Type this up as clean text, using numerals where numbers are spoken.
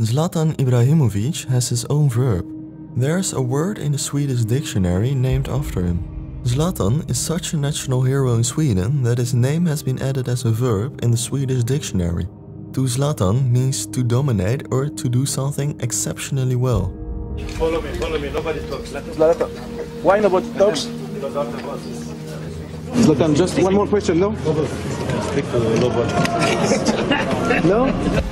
Zlatan Ibrahimović has his own verb. There's a word in the Swedish dictionary named after him. Zlatan is such a national hero in Sweden that his name has been added as a verb in the Swedish dictionary. To Zlatan means to dominate or to do something exceptionally well. Follow me, nobody talks. Zlatan, why nobody talks? Because I'm the boss. Zlatan, just one more question, no? No?